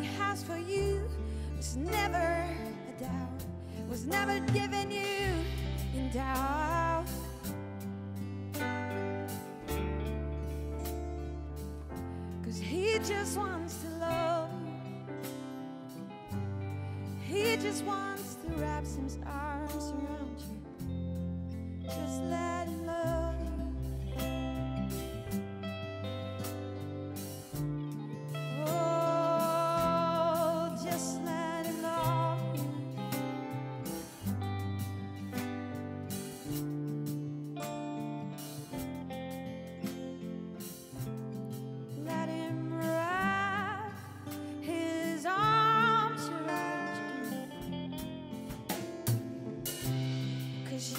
he has for you was never a doubt, was never given you in doubt. Cause he just wants to love, he just wants to wrap his arms around you. Just let him love.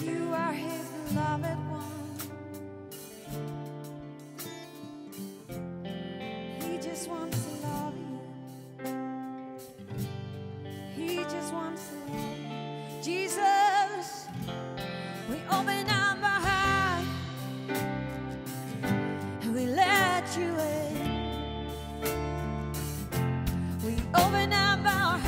You are his beloved one. He just wants to love you. He just wants to love you. Jesus, we open up our heart and we let you in. We open up our heart.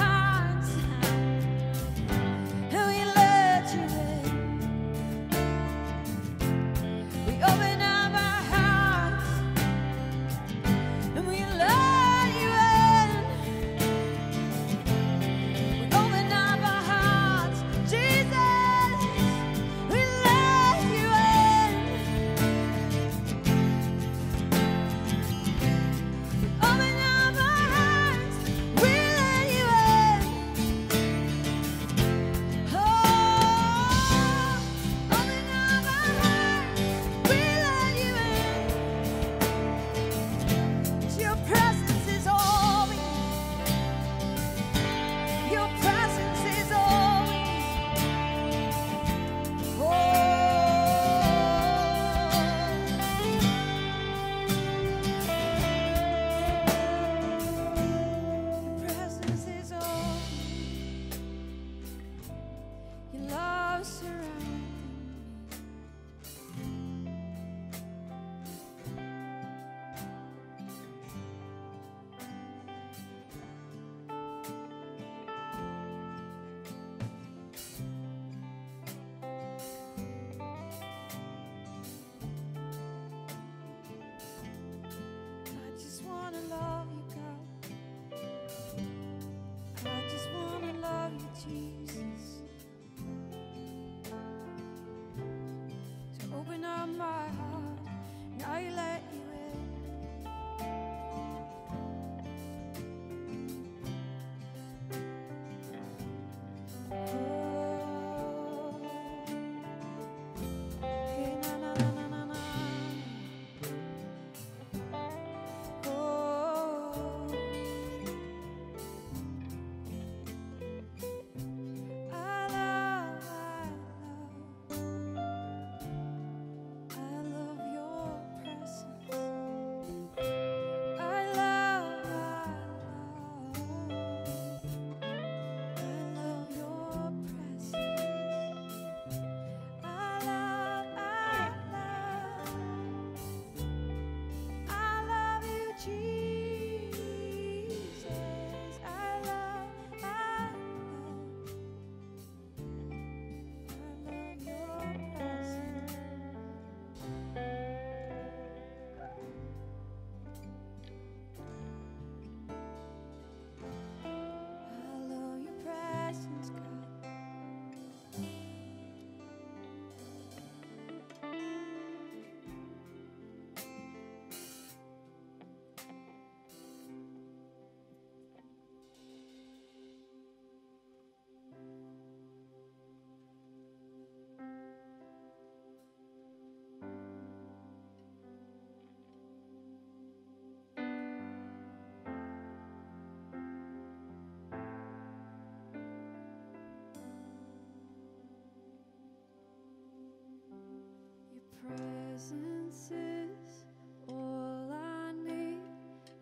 Presence is all I need,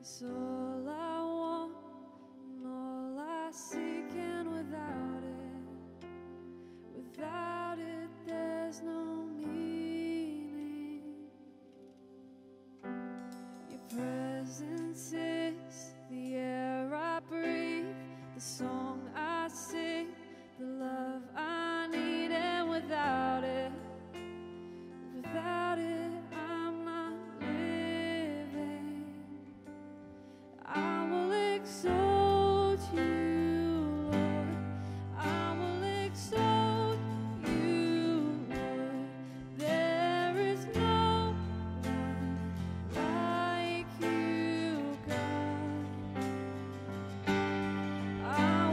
it's all I want, and all I seek, and without it there's no meaning. Your presence is the air I breathe. song I sing, the love I need, and without it, I'm not living. I will exalt you, Lord. I will exalt you, Lord. There is no one like you, God. I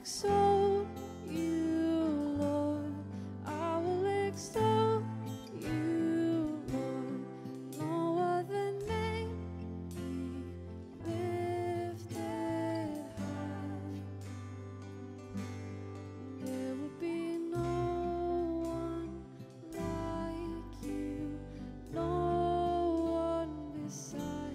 exalt you, Lord. I will exalt you, Lord. No other name be lifted high. There will be no one like you, no one beside.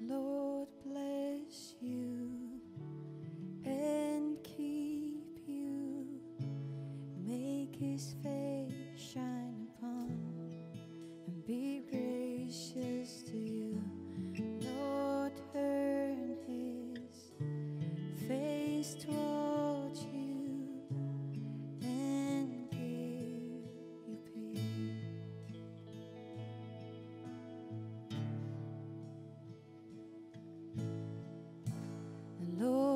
Lord bless you and keep you, make his face shine upon and be gracious to you. Lord turn his face toward you and give you peace. Lord.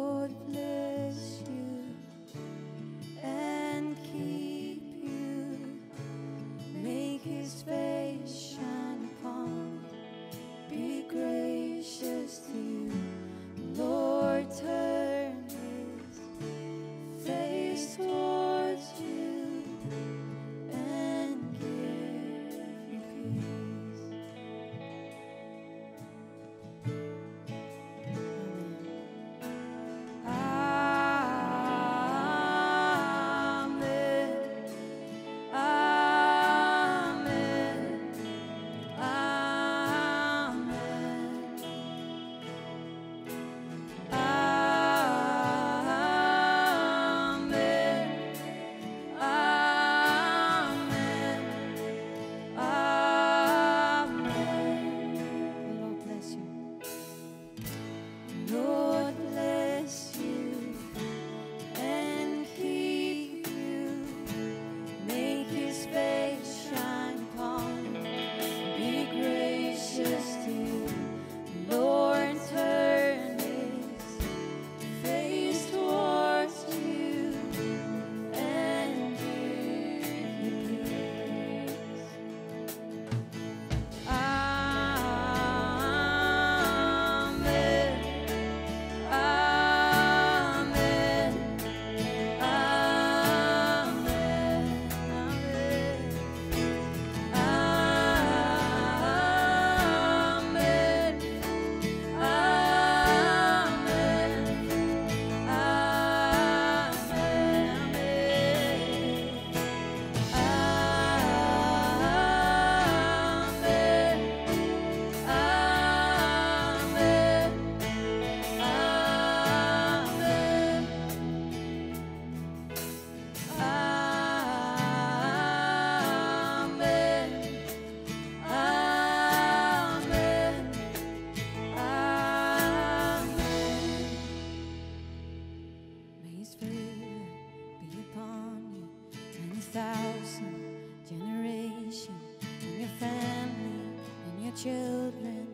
their children,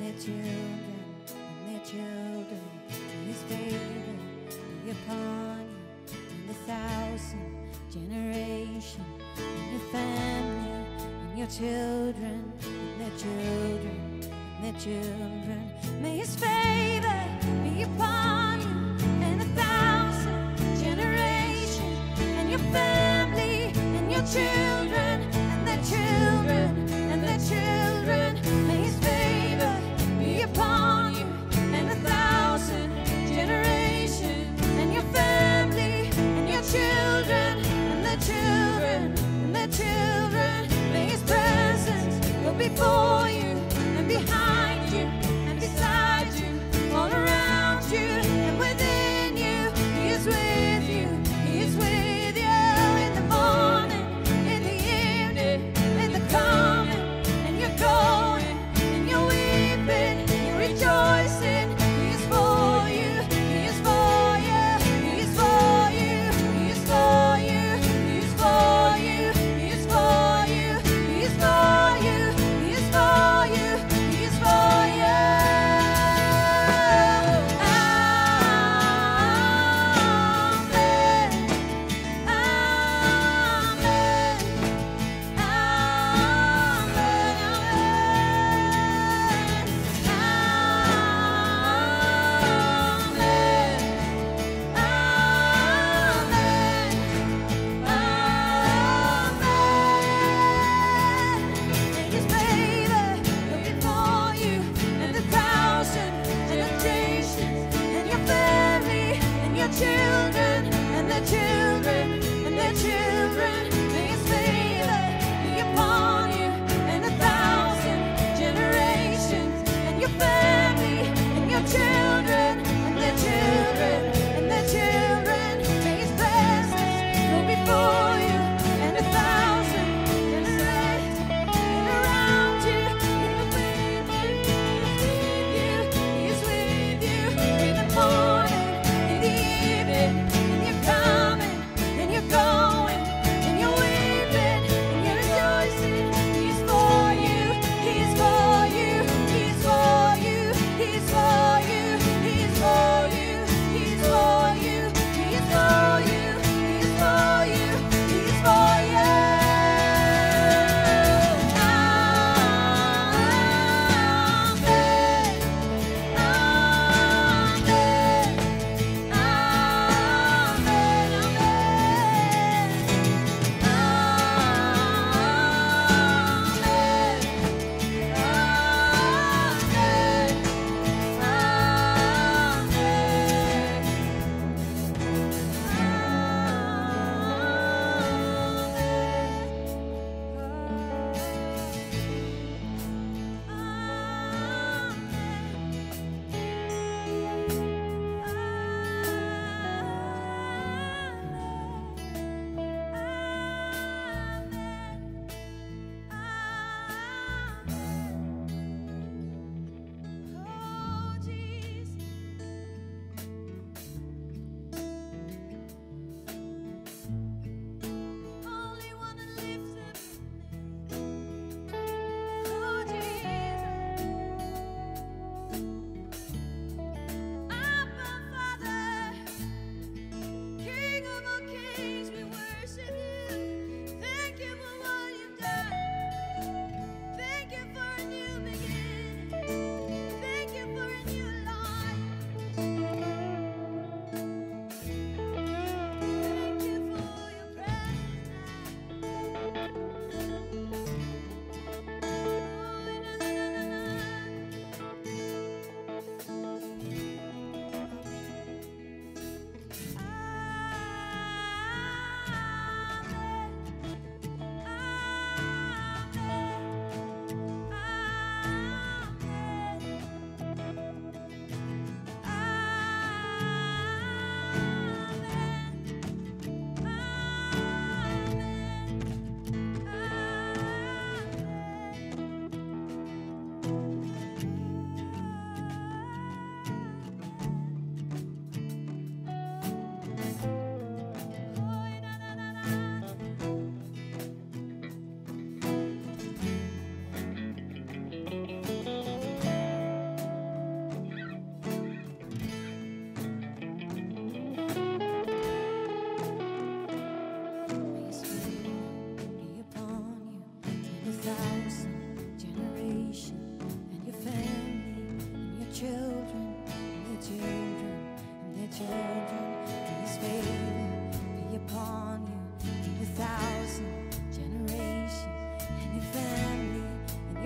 their children, and their children. His favor be upon you in the thousand generation, and your family, and your children, and their children, and their children. May His favor be upon you in the thousand generation, and your family, and your children, and their children, and their children. May His favor be upon you and a thousand generations, and your family, and your children, and their children, and their children. May His presence go before you and behind you and beside you, all around you and within you. He is with you, He is with you in the morning, in the evening.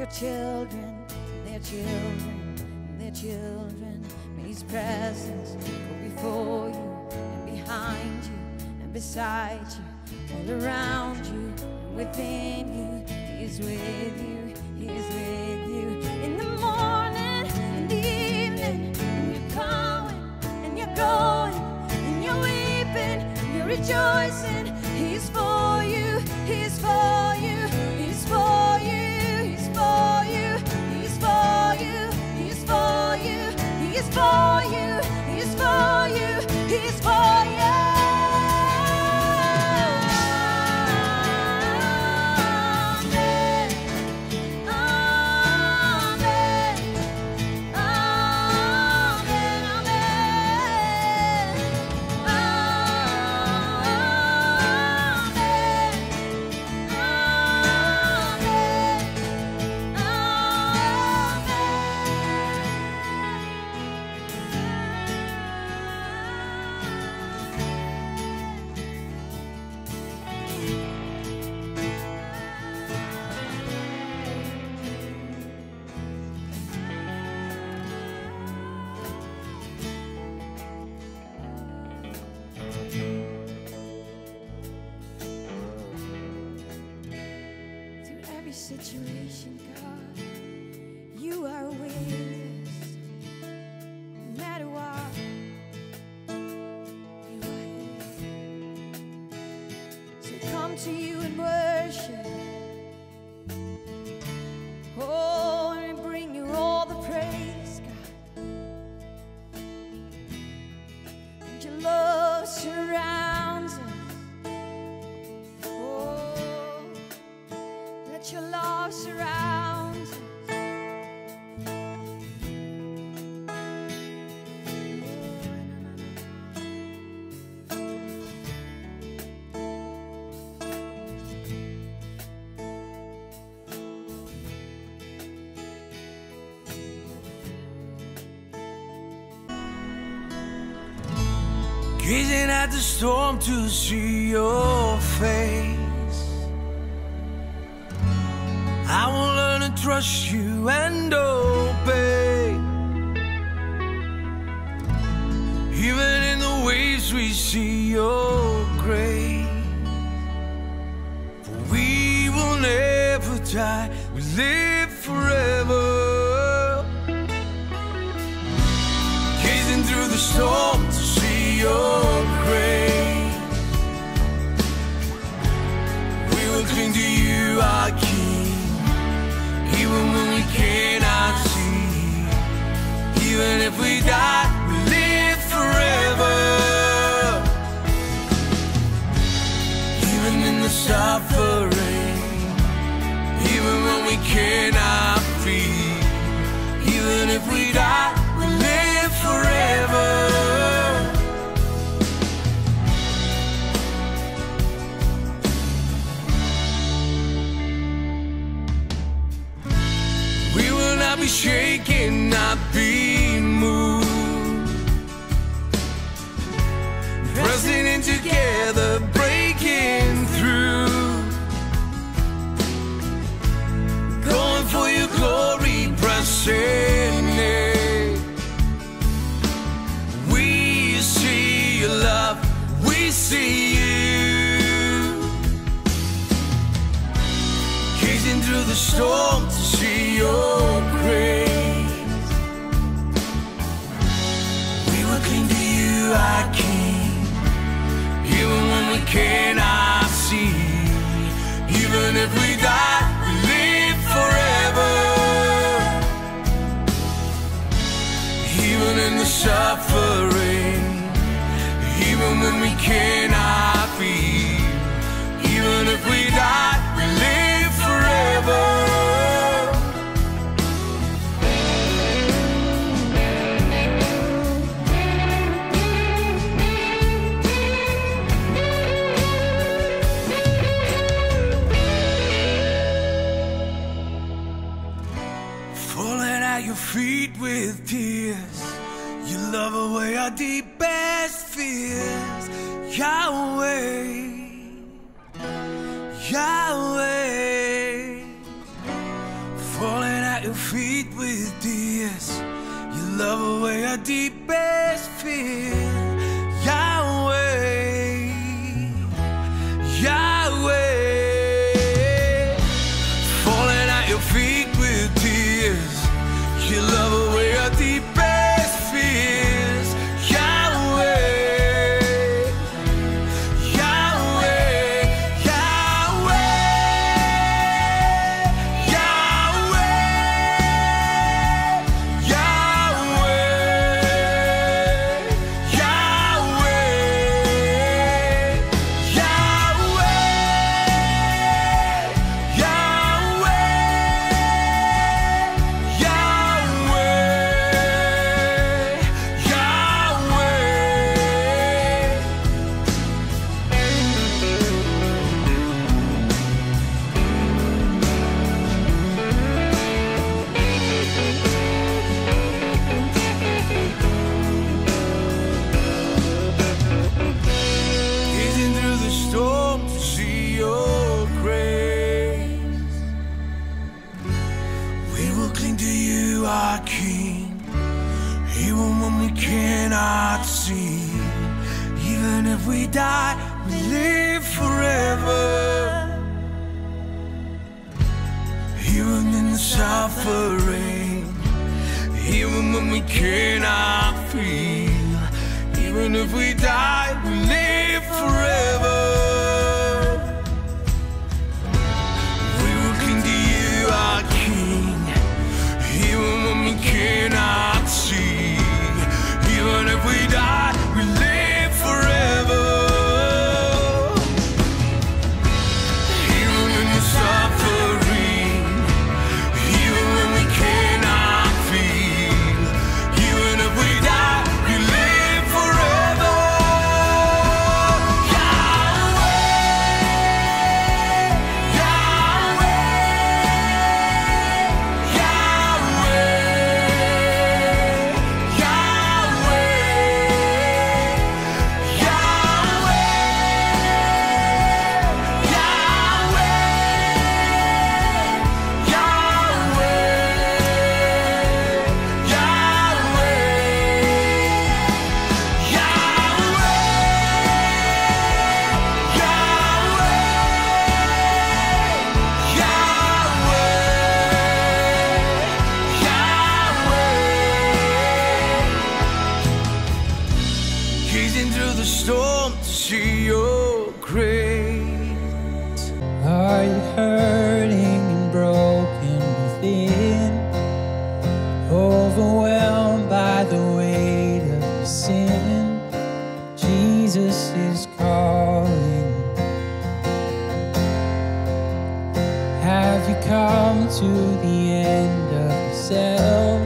your children, their children, their children. May His presence go before you and behind you and beside you, all around you and within you. He is with you, He is with you. In the morning, in the evening, and you're coming and you're going, and you're weeping and you're rejoicing. He is for you, He is for you, He is for you. He's for you, He's for you, He's for you. Amen, amen, amen, amen, amen, amen, amen. Situation, God, you are with us. No matter what, you are here. So come to you and worship. Oh, and bring you all the praise, God. And your love surrounds us. Your love surrounds us. Gazing at the storm to see your face, I will learn to trust you and obey. Even in the waves we see your grace. For we will never die, we live forever. Gazing through the storm to see your grace. We will cling to you, our King. Even when we cannot see, even if we die, we live forever. Even in the suffering, even when we cannot flee, even if we die, we live forever. Be shaken, not be moved. Pressing in together, breaking through. Going for your glory, pressing in. We see your love, we see you. Gazing through the storm to see your grace. We will cling to you, our King. Even when we cannot see, even if we die, we live forever. Even in the suffering, even when we cannot be, even if we die, we live forever. Feet with tears, you love away our deepest fears. Yahweh, Yahweh, falling feet with tears. You love away our deepest fear. Yahweh, Yahweh, falling at your feet with tears. You love away our deepest fears. Yahweh, Yahweh, Yahweh, Yahweh, Yahweh, Yahweh, Yahweh, Yahweh, Yahweh. Our King, even when we cannot see, even if we die, we live forever. Even in the suffering, even when we cannot feel, even if we die, we live forever. We will cling to you, our King. Even when we cannot see, even if we die, we live forever. Even when we're suffering, even when we cannot feel, even if we die, we live forever. Yahweh, Yahweh, Yahweh. Gazing through the storm to see your grace. Are you hurting and broken within? Overwhelmed by the weight of sin? Jesus is calling. Have you come to the end of yourself?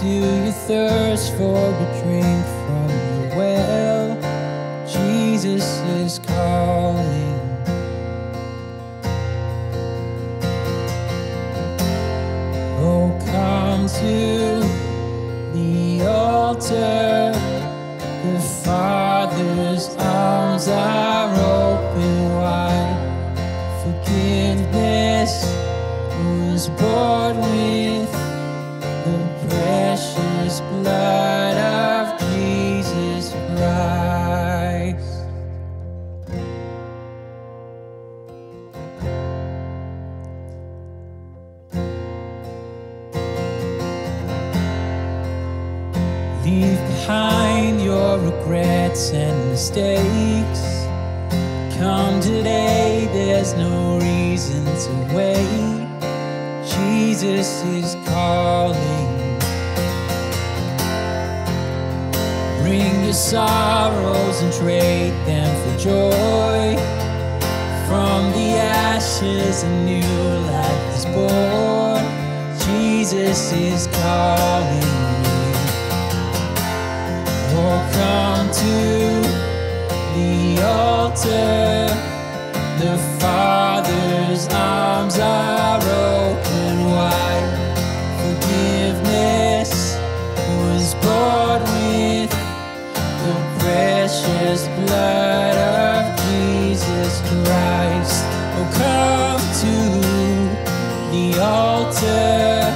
Do you thirst for a drink from you? Well, Jesus is calling. Oh, come to the altar. The Father's arms are open wide. Forgiveness was born with the precious blood of Jesus Christ. Leave behind your regrets and mistakes. Come today, there's no reason to wait. Jesus is calling. Bring your sorrows and trade them for joy. From the ashes, a new life is born. Jesus is calling you. Oh, come to the altar. The Father's arms are open wide. Forgiveness was born with the precious blood of Jesus Christ. Oh, come to the altar.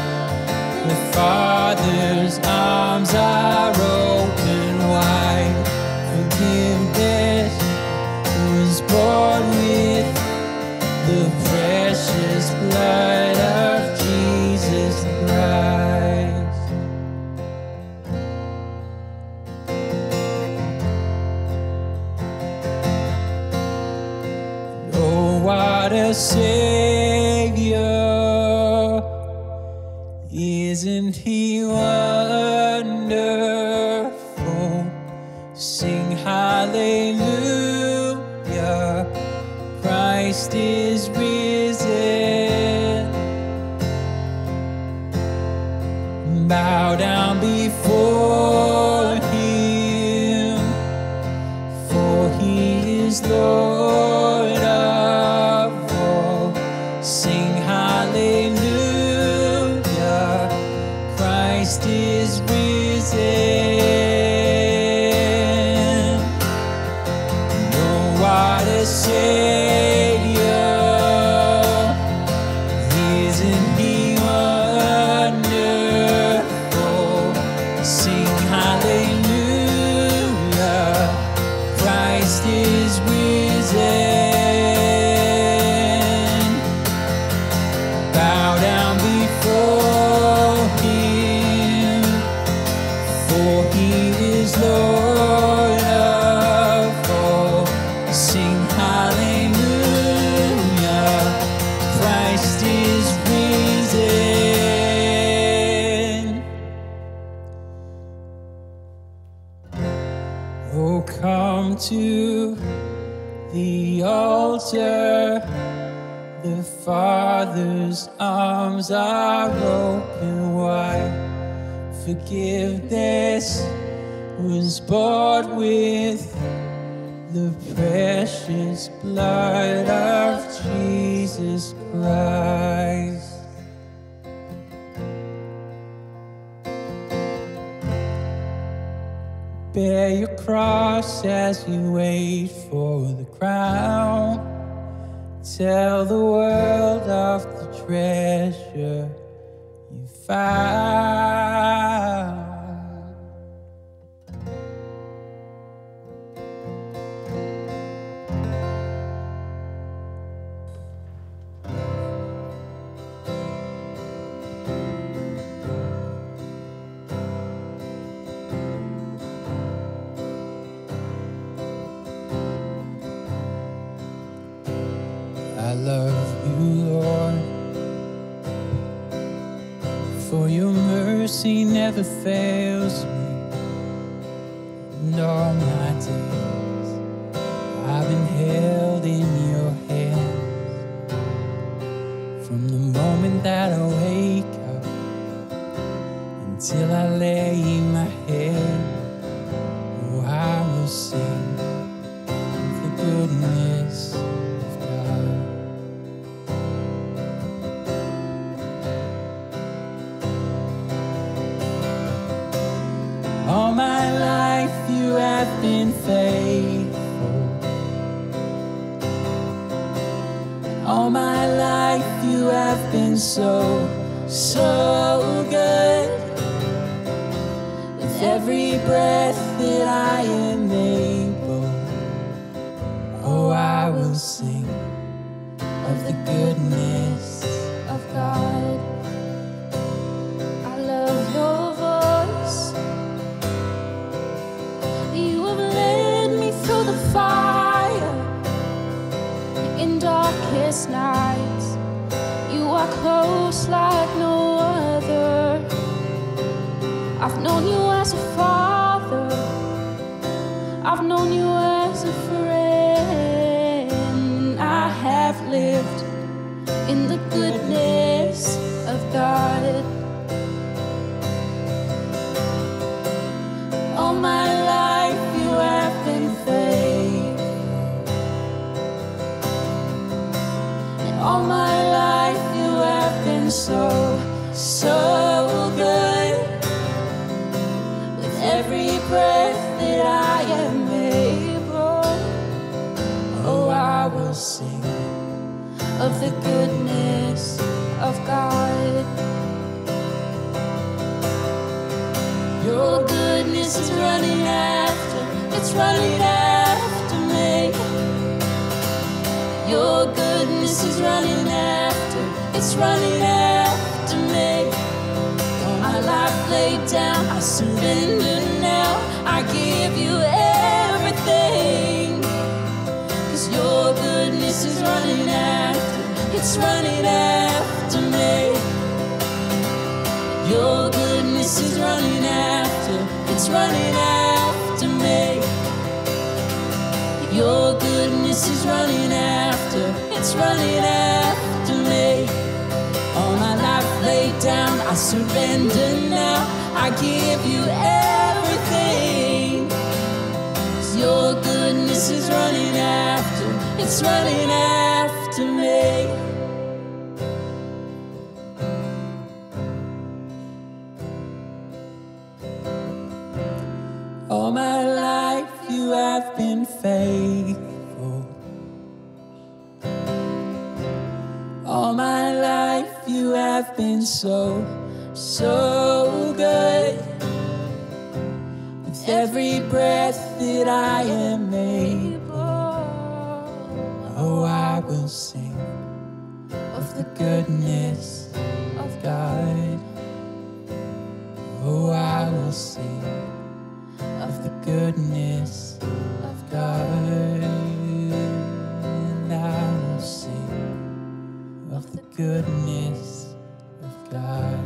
light of Jesus Christ. Oh, what a Savior, isn't He wonderful? Sing hallelujah, Christ is risen. Bow down before Him, for He is Lord of all. Sing hallelujah, Christ is risen. Oh, what a Savior, isn't He wonderful? Sing hallelujah, Christ is risen. Bow down before Him, for He is Lord of all. Sing hallelujah, Christ is risen. Oh, come to the altar, the Father's arms are open wide. Forgiveness was bought with the precious blood of Jesus Christ. Bear your cross as you wait for the crown. Tell the world of the treasure you found. I love you, Lord, for your mercy never fails me. In all my days, I've been held in your hands. From the moment that I wake up until I lay my head, oh, I will sing the goodness of God. All my life you have been faithful. All my life you have been so, so good. With every breath that I am able, oh, I will sing of the goodness of God. In darkest nights, you are close like no other. I've known you as a father, I've known you as a friend. I have lived in the goodness of God. All my life you have been faithful. All my life you have been so, so good. With every breath that I am able, oh, I will sing of the goodness of God. Your goodness is running after, it's running after me. Your goodness is running after, it's running after me. All my life laid down, I surrender now. I give you everything, 'cause your goodness is running after, it's running after me. Your goodness is running after, it's running after me. Your goodness is running after, it's running after me. All my life laid down, I surrender now. I give you everything, 'cause your goodness is running after, it's running after me. All my life you have been faithful. All my life you have been so, so good. With every breath that I am able, oh, I will sing of the goodness of God. Oh, I will sing of the goodness of God, and I will sing of the goodness of God.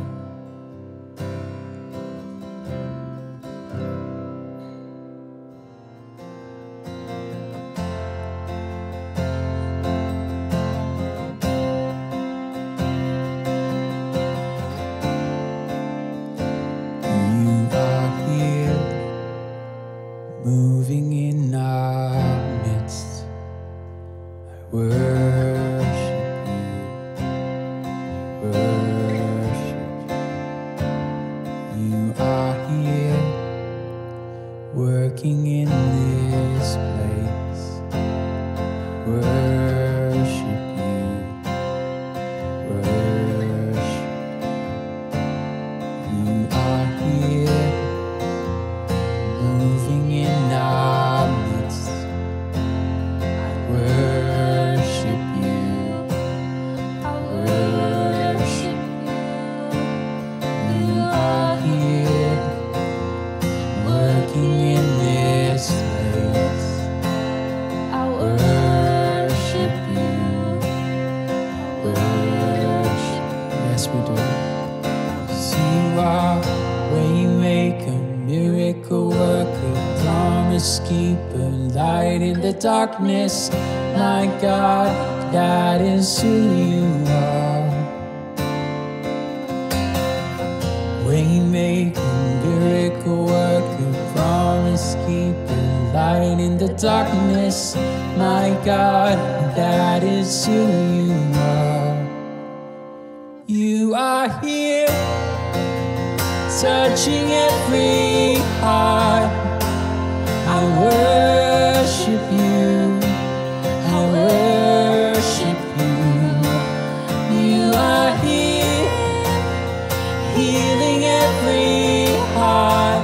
Moving in our midst, I worship you, I worship you. You are here, working in this place, I worship you, I worship you. You are here, moving in our midst, I worship you, I worship you. You are here, working in this place, I worship you, I worship you. Yes, we do. 'Cause you are waymaker, miracle worker, promise keeper, light in the darkness, my God, that is who you are. Waymaker, miracle worker, promise keeper, light in the darkness, my God, that is who you are. You are here, touching every heart. I worship you, I worship you. You are here, healing every heart.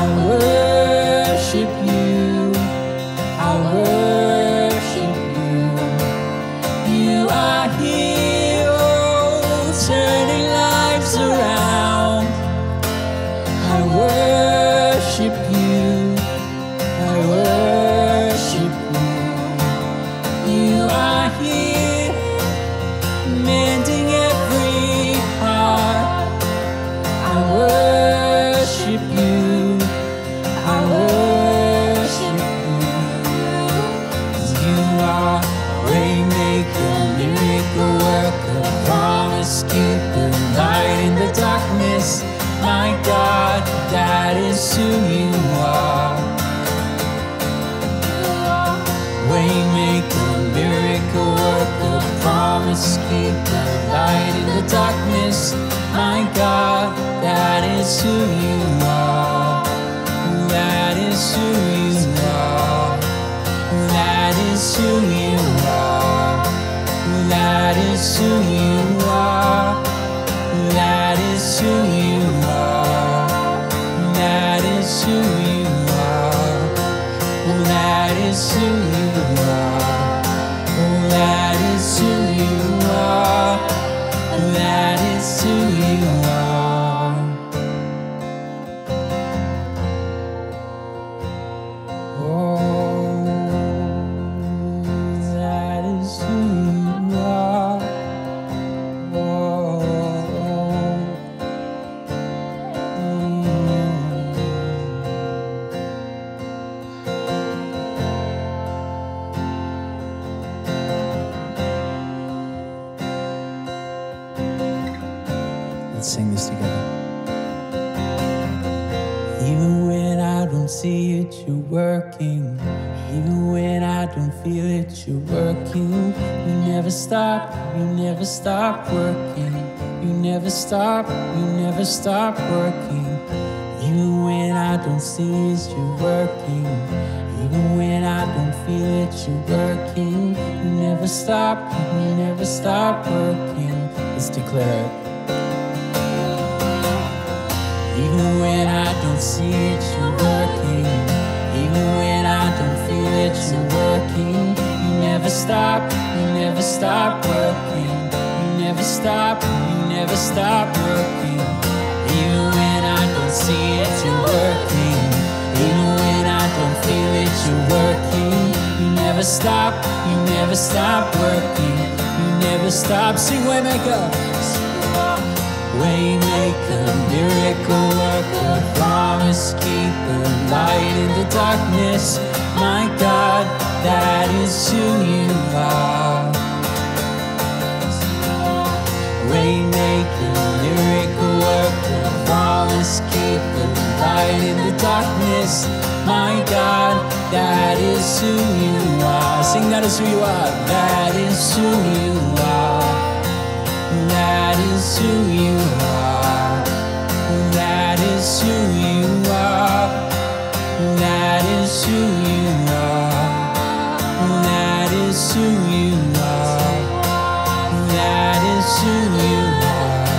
I worship you, I worship you. You are here, oh, turning lives around. I worship you, I worship you. You are here, mending every heart. I worship you, I worship you. You are waymaker, miracle worker, promise keeper, light in the darkness, my God, that is who you are. Waymaker, miracle worker, promise keeper, light in the darkness, my God, that is who you are, that is who you are, that is who you are, that is who you are, that is who you are, that is who you are, that is who you are. That is who you are. sing this together. Even when I don't see it, you're working. Even when I don't feel it, you're working. You never stop, you never stop working. You never stop, you never stop working. Even when I don't see it, you're working. Even when I don't feel it, you're working. You never stop, you never stop working. Let's declare it. Even when I don't see it, you're working. Even when I don't feel it, you're working. You never stop, you never stop working. You never stop, you never stop working. Even when I don't see it, you're working. Even when I don't feel it, you're working. You never stop, you never stop working. You never stop. Sing Waymaker. Waymaker, miracle worker, promise keeper, light in the darkness. My God, that is who you are. Waymaker, miracle worker, promise keeper, light in the darkness. My God, that is who you are. Sing, that is who you are. That is who you are. That is who you are. That is who you are. That is who you are. That is who you are. That is who you are.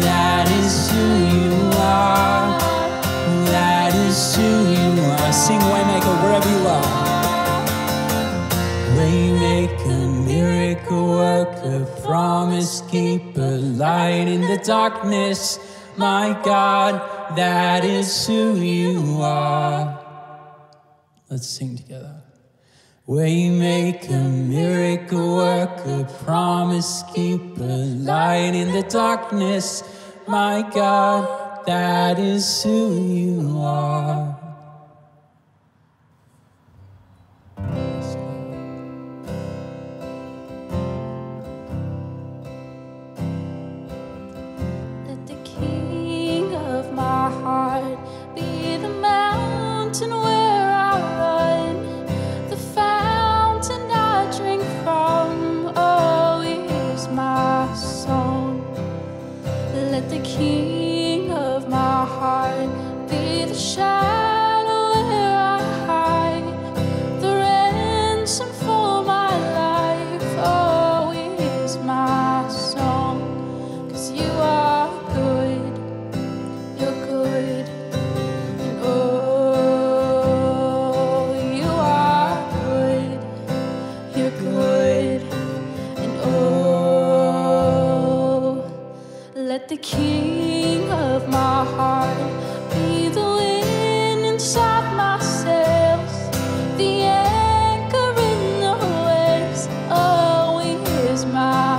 That is who you are. That is who you are. Sing Waymaker wherever you are. Waymaker, miracle worker, promise keeper, light in the darkness. My God, that is who you are. Let's sing together. Waymaker, miracle worker, promise keeper, light in the darkness. My God, that is who you are. Be the mountain where I run, the fountain I drink from. Oh, here's my song. Let the King of my heart be the shadow where I hide, the ransom for my life. Oh, here's my song. 'Cause you are good. You're good. Let the King of my heart be the wind inside my sails, the anchor in the waves. Oh, here's my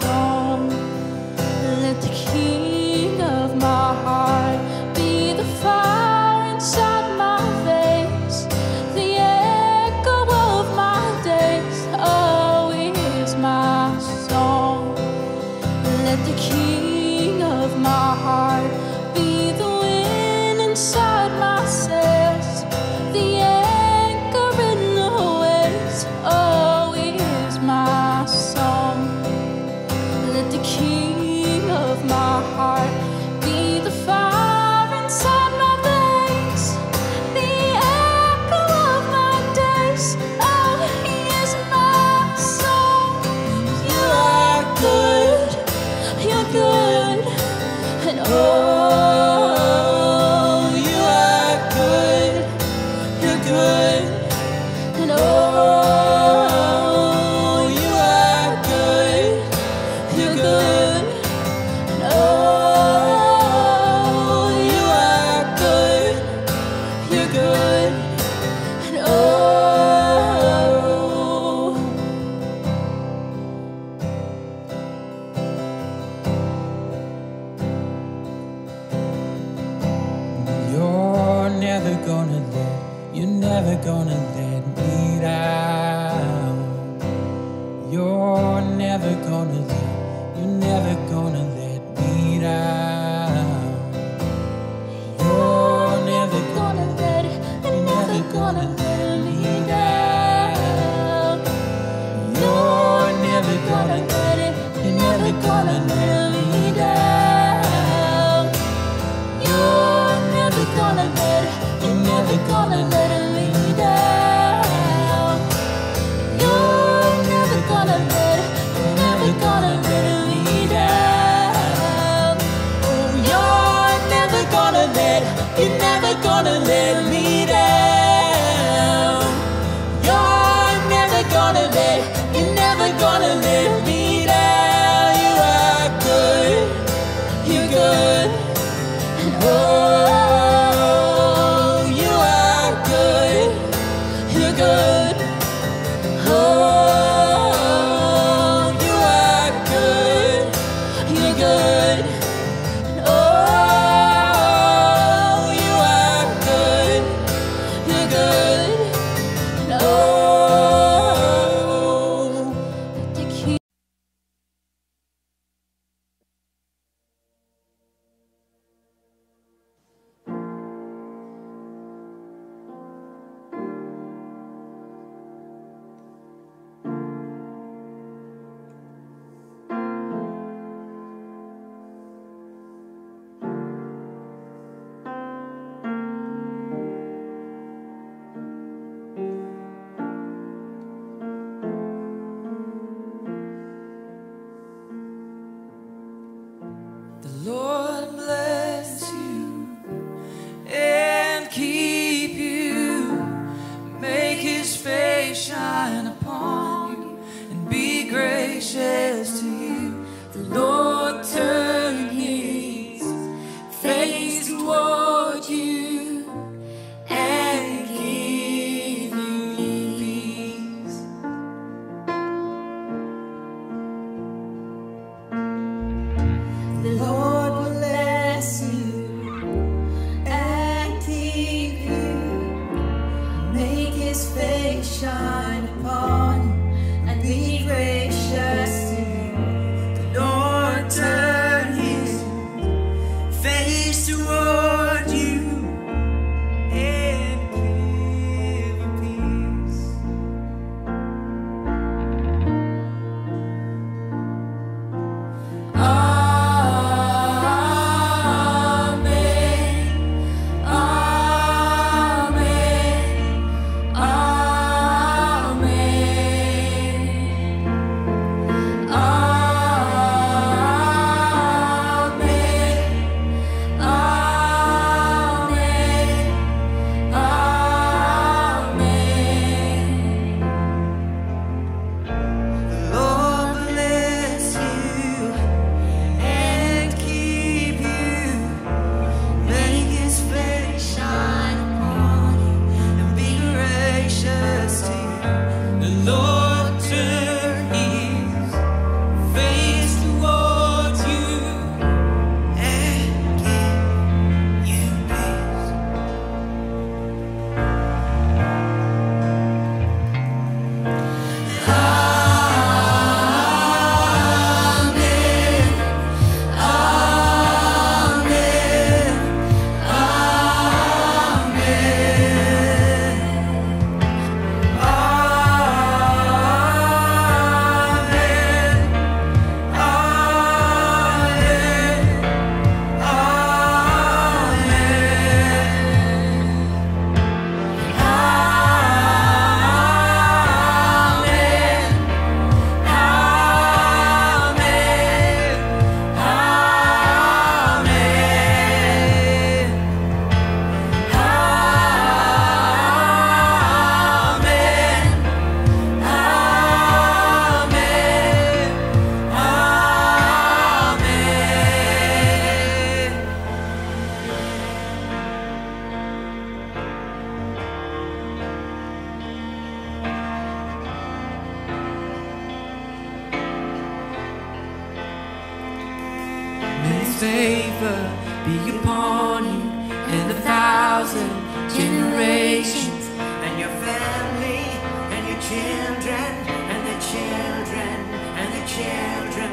song. Let the King of my heart be the fire inside my veins, the echo of my days. Oh, here's my song. Let the King of my heart be the wind inside my sails, the anchor in the waves. Oh, here's my song. Let the King of my heart be the fire inside my veins, the echo of my days. Oh, here's my song. You are good. You're good. Oh, you are good, you're good, and oh, you are good, you're good, and oh, you are good, you're good, and you're never gonna let me down. You're never gonna let me down. gonna let me down. You're never gonna let, you're never gonna let me down. You are good, you're good. Oh, you are good, you're good. Oh, you are good, you're good. Oh, you are good, you're good. Oh, the key. Shine upon you and be gracious to you. The Lord turn his face toward you and give you peace. Favor be upon you and 1,000 generations, and your family and your children and the children and the children.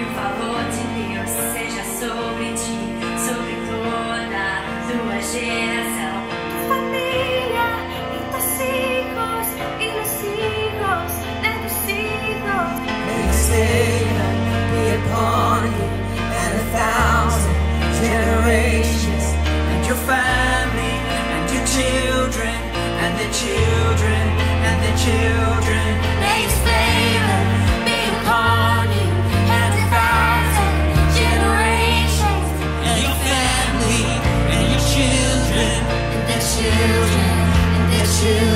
E o favor de Deus seja sobre ti, sobre toda tua geração, tua família e tus hijos e los hijos de tus hijos. May the favor be upon you. 1,000 generations, and your family, and your children, and the children, and the children. May His favor be upon you. to